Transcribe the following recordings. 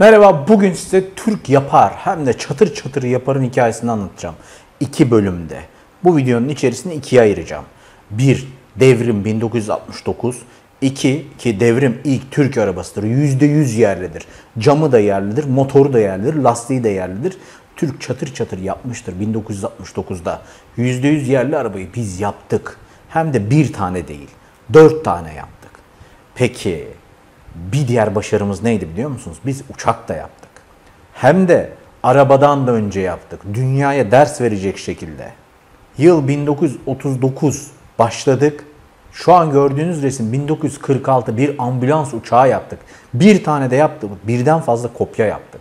Merhaba, bugün size Türk yapar hem de çatır çatır yaparın hikayesini anlatacağım. 2 bölümde. Bu videonun içerisini ikiye ayıracağım. 1. Devrim 1969. 2. Ki devrim ilk Türk arabasıdır. %100 yerlidir. Camı da yerlidir, motoru da yerlidir, lastiği de yerlidir. Türk çatır çatır yapmıştır 1969'da. %100 yerli arabayı biz yaptık. Hem de bir tane değil, 4 tane yaptık. Peki... Bir diğer başarımız neydi biliyor musunuz? Biz uçak da yaptık. Hem de arabadan da önce yaptık. Dünyaya ders verecek şekilde. Yıl 1939 başladık. Şu an gördüğünüz resim 1946, bir ambulans uçağı yaptık. Bir tane de yaptık. Birden fazla kopya yaptık.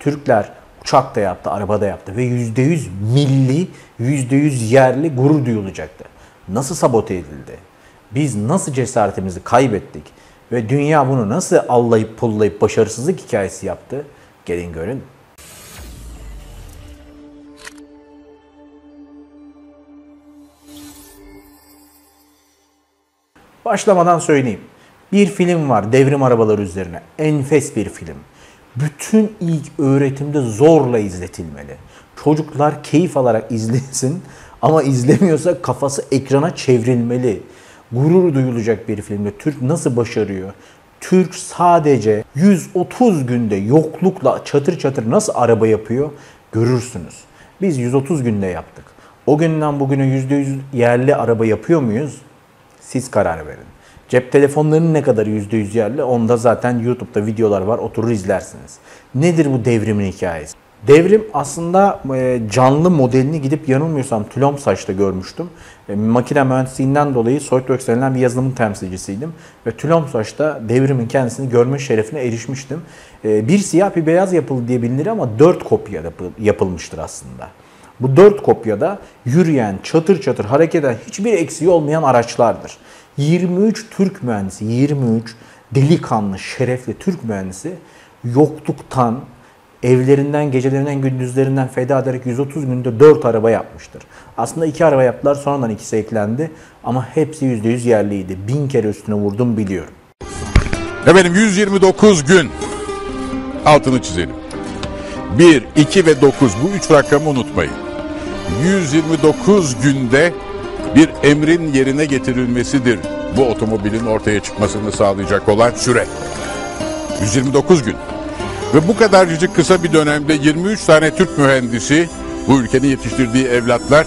Türkler uçak da yaptı, araba da yaptı. Ve %100 milli, %100 yerli gurur duyulacaktı. Nasıl sabote edildi? Biz nasıl cesaretimizi kaybettik? Ve dünya bunu nasıl allayıp pullayıp başarısızlık hikayesi yaptı? Gelin görün. Başlamadan söyleyeyim. Bir film var devrim arabaları üzerine. Enfes bir film. Bütün ilk öğretimde zorla izletilmeli. Çocuklar keyif alarak izlesin ama izlemiyorsa kafası ekrana çevrilmeli. Gurur duyulacak bir filmde Türk nasıl başarıyor? Türk sadece 130 günde yoklukla çatır çatır nasıl araba yapıyor? Görürsünüz. Biz 130 günde yaptık. O günden bugüne %100 yerli araba yapıyor muyuz? Siz karar verin. Cep telefonlarının ne kadar %100 yerli? Onda zaten YouTube'da videolar var. Oturur izlersiniz. Nedir bu devrimin hikayesi? Devrim aslında canlı modelini gidip yanılmıyorsam tülom saçta görmüştüm. Makine mühendisliğinden dolayı Soitworks denilen bir yazılımın temsilcisiydim. Ve tülom saçta devrimin kendisini görme şerefine erişmiştim. Bir siyah bir beyaz yapıldı diye bilinir ama 4 kopya yapılmıştır aslında. Bu 4 kopyada yürüyen, çatır çatır hareket eden, hiçbir eksiği olmayan araçlardır. 23 Türk mühendisi, 23 delikanlı, şerefli Türk mühendisi yokluktan, evlerinden, gecelerinden, gündüzlerinden feda ederek 130 günde 4 araba yapmıştır. Aslında 2 araba yaptılar, sonradan ikisi eklendi ama hepsi %100 yerliydi. 1000 kere üstüne vurdum biliyorum. Efendim 129 gün, altını çizelim. 1, 2 ve 9 bu 3 rakamı unutmayın. 129 günde bir emrin yerine getirilmesidir. Bu otomobilin ortaya çıkmasını sağlayacak olan süre. 129 gün. Ve bu kadarcık kısa bir dönemde 23 tane Türk mühendisi, bu ülkenin yetiştirdiği evlatlar,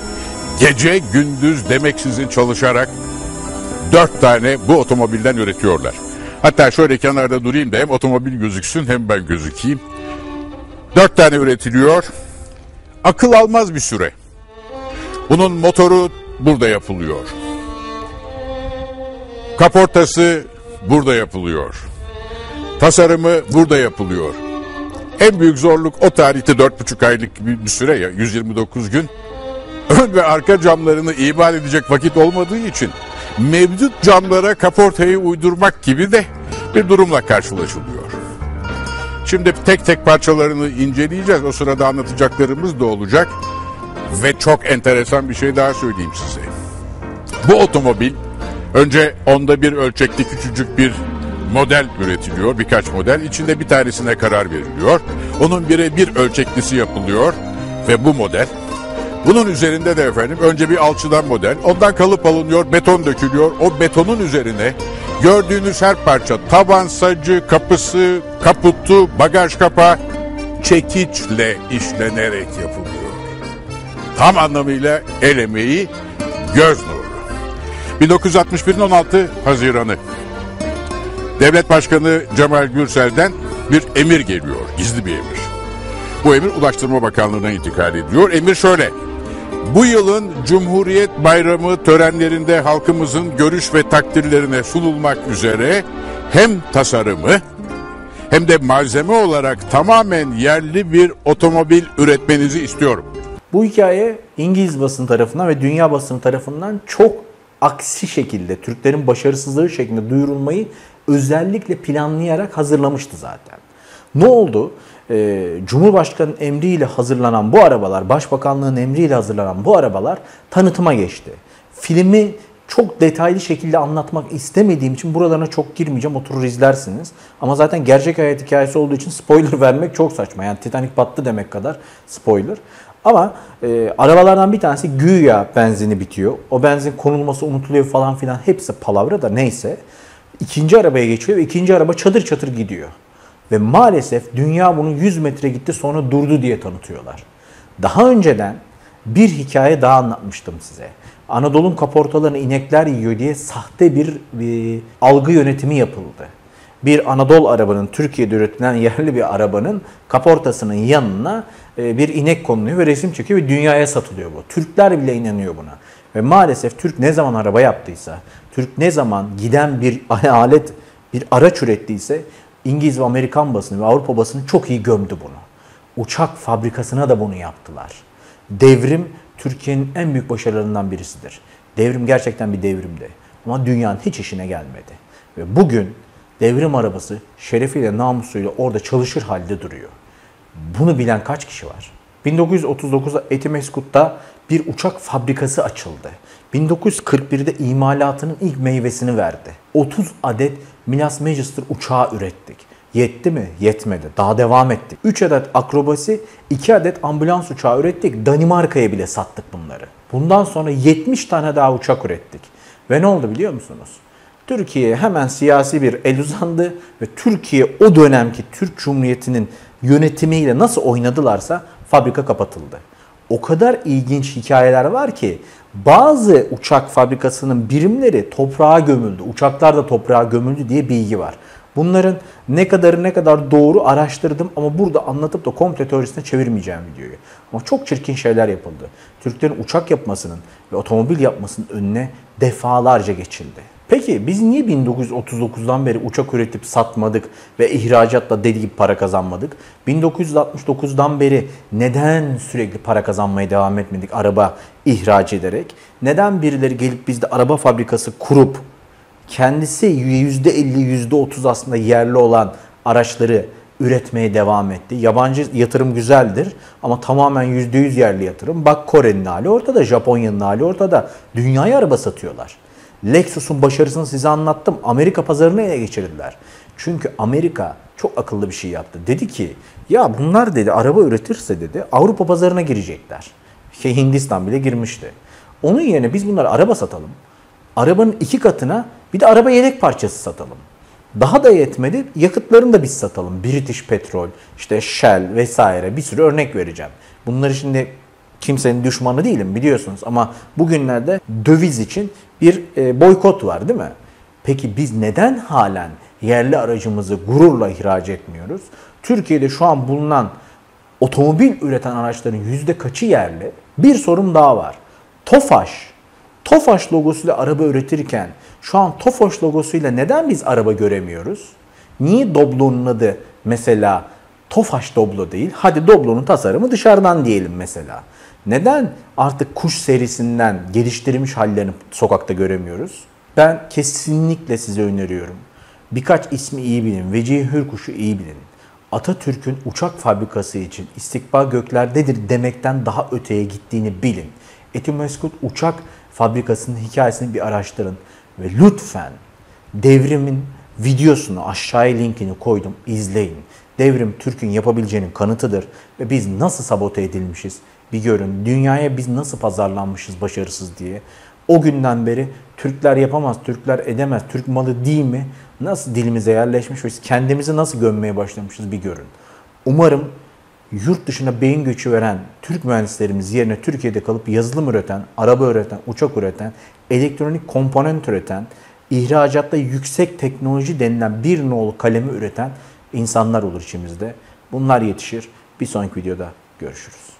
gece gündüz demeksizin çalışarak 4 tane bu otomobilden üretiyorlar. Hatta şöyle kenarda durayım da hem otomobil gözüksün hem ben gözükeyim. 4 tane üretiliyor. Akıl almaz bir süre. Bunun motoru burada yapılıyor. Kaportası burada yapılıyor. Tasarımı burada yapılıyor. En büyük zorluk o tarihte 4,5 aylık bir süre ya, 129 gün. Ön ve arka camlarını imal edecek vakit olmadığı için mevcut camlara kaportayı uydurmak gibi de bir durumla karşılaşılıyor. Şimdi tek tek parçalarını inceleyeceğiz. O sırada anlatacaklarımız da olacak. Ve çok enteresan bir şey daha söyleyeyim size. Bu otomobil önce onda bir ölçekli küçücük bir model üretiliyor, birkaç model. İçinde bir tanesine karar veriliyor. Onun birebir ölçeklisi yapılıyor ve bu model. Bunun üzerinde de efendim önce bir alçıdan model, ondan kalıp alınıyor, beton dökülüyor. O betonun üzerine gördüğünüz her parça, taban sacı, kapısı, kaputu, bagaj kapağı çekiçle işlenerek yapılıyor. Tam anlamıyla el emeği, göz nuru. 1961'in 16 Haziran'ı. Devlet Başkanı Cemal Gürsel'den bir emir geliyor, gizli bir emir. Bu emir Ulaştırma Bakanlığı'na intikal ediyor. Emir şöyle: bu yılın Cumhuriyet Bayramı törenlerinde halkımızın görüş ve takdirlerine sunulmak üzere hem tasarımı hem de malzeme olarak tamamen yerli bir otomobil üretmenizi istiyorum. Bu hikaye İngiliz basını tarafından ve dünya basını tarafından çok aksi şekilde, Türklerin başarısızlığı şeklinde duyurulmayı özellikle planlayarak hazırlamıştı zaten. Ne oldu? Cumhurbaşkanı'nın emriyle hazırlanan bu arabalar, Başbakanlığın emriyle hazırlanan bu arabalar tanıtıma geçti. Filmi çok detaylı şekilde anlatmak istemediğim için buralarına çok girmeyeceğim. Oturur izlersiniz. Ama zaten gerçek hayat hikayesi olduğu için spoiler vermek çok saçma. Yani Titanic battı demek kadar spoiler. Ama arabalardan bir tanesi güya benzini bitiyor. O benzin konulması unutuluyor falan filan. Hepsi palavra da neyse. İkinci arabaya geçiyor ve ikinci araba çadır çadır gidiyor. Ve maalesef dünya bunu 100 metre gitti sonra durdu diye tanıtıyorlar. Daha önceden bir hikaye daha anlatmıştım size. Anadolu'nun kaportalarını inekler yiyor diye sahte bir algı yönetimi yapıldı. Bir Anadolu arabanın, Türkiye'de üretilen yerli bir arabanın kaportasının yanına bir inek konuluyor ve resim çekiyor ve dünyaya satılıyor bu. Türkler bile inanıyor buna. Ve maalesef Türk ne zaman araba yaptıysa, Türk ne zaman giden bir alet, bir araç ürettiyse İngiliz ve Amerikan basını ve Avrupa basını çok iyi gömdü bunu. Uçak fabrikasına da bunu yaptılar. Devrim Türkiye'nin en büyük başarılarından birisidir. Devrim gerçekten bir devrimdi. Ama dünyanın hiç işine gelmedi. Ve bugün devrim arabası şerefiyle, namusuyla orada çalışır halde duruyor. Bunu bilen kaç kişi var? 1939'da Etimesgut'ta bir uçak fabrikası açıldı. 1941'de imalatının ilk meyvesini verdi. 30 adet Milas Magister uçağı ürettik. Yetti mi? Yetmedi. Daha devam ettik. 3 adet akrobasi, 2 adet ambulans uçağı ürettik. Danimarka'ya bile sattık bunları. Bundan sonra 70 tane daha uçak ürettik. Ve ne oldu biliyor musunuz? Türkiye hemen siyasi bir el uzandı ve Türkiye o dönemki Türk Cumhuriyeti'nin yönetimiyle nasıl oynadılarsa fabrika kapatıldı. O kadar ilginç hikayeler var ki bazı uçak fabrikasının birimleri toprağa gömüldü, uçaklar da toprağa gömüldü diye bilgi var. Bunların ne kadarı ne kadar doğru araştırdım ama burada anlatıp da komple teorisine çevirmeyeceğim videoyu. Ama çok çirkin şeyler yapıldı. Türklerin uçak yapmasının ve otomobil yapmasının önüne defalarca geçildi. Peki biz niye 1939'dan beri uçak üretip satmadık ve ihracatla deli gibi para kazanmadık? 1969'dan beri neden sürekli para kazanmaya devam etmedik araba ihraç ederek? Neden birileri gelip bizde araba fabrikası kurup kendisi %50, %30 aslında yerli olan araçları üretmeye devam etti? Yabancı yatırım güzeldir ama tamamen %100 yerli yatırım. Bak Kore'nin hali ortada, Japonya'nın hali ortada. Dünyaya araba satıyorlar. Lexus'un başarısını size anlattım. Amerika pazarını ele geçirdiler. Çünkü Amerika çok akıllı bir şey yaptı. Dedi ki ya bunlar dedi araba üretirse dedi Avrupa pazarına girecekler. Hindistan bile girmişti. Onun yerine biz bunlara araba satalım. Arabanın 2 katına bir de araba yedek parçası satalım. Daha da yetmedi. Yakıtlarını da biz satalım. British Petrol, işte Shell vesaire bir sürü örnek vereceğim. Bunları şimdi kimsenin düşmanı değilim biliyorsunuz ama bugünlerde döviz için bir boykot var değil mi? Peki biz neden halen yerli aracımızı gururla ihraç etmiyoruz? Türkiye'de şu an bulunan otomobil üreten araçların %kaçı yerli? Bir sorum daha var. Tofaş. Tofaş logosuyla araba üretirken şu an Tofaş logosuyla neden biz araba göremiyoruz? Niye Doblo'nun adı mesela Tofaş Doblo değil? Hadi Doblo'nun tasarımı dışarıdan diyelim mesela. Neden artık kuş serisinden geliştirilmiş hallerini sokakta göremiyoruz? Ben kesinlikle size öneriyorum. Birkaç ismi iyi bilin. Vecihi Hürkuş'u iyi bilin. Atatürk'ün uçak fabrikası için istikbal göklerdedir demekten daha öteye gittiğini bilin. Etimesgut uçak fabrikasının hikayesini bir araştırın. Ve lütfen devrimin videosunu aşağıya linkini koydum. İzleyin. Devrim Türk'ün yapabileceğinin kanıtıdır. Ve biz nasıl sabote edilmişiz? Bir görün dünyaya biz nasıl pazarlanmışız başarısız diye. O günden beri Türkler yapamaz, Türkler edemez, Türk malı değil mi? Nasıl dilimize yerleşmiş ve kendimizi nasıl gömmeye başlamışız bir görün. Umarım yurt dışına beyin göçü veren Türk mühendislerimiz yerine Türkiye'de kalıp yazılım üreten, araba üreten, uçak üreten, elektronik komponent üreten, ihracatta yüksek teknoloji denilen bir nolu kalemi üreten insanlar olur içimizde. Bunlar yetişir. Bir sonraki videoda görüşürüz.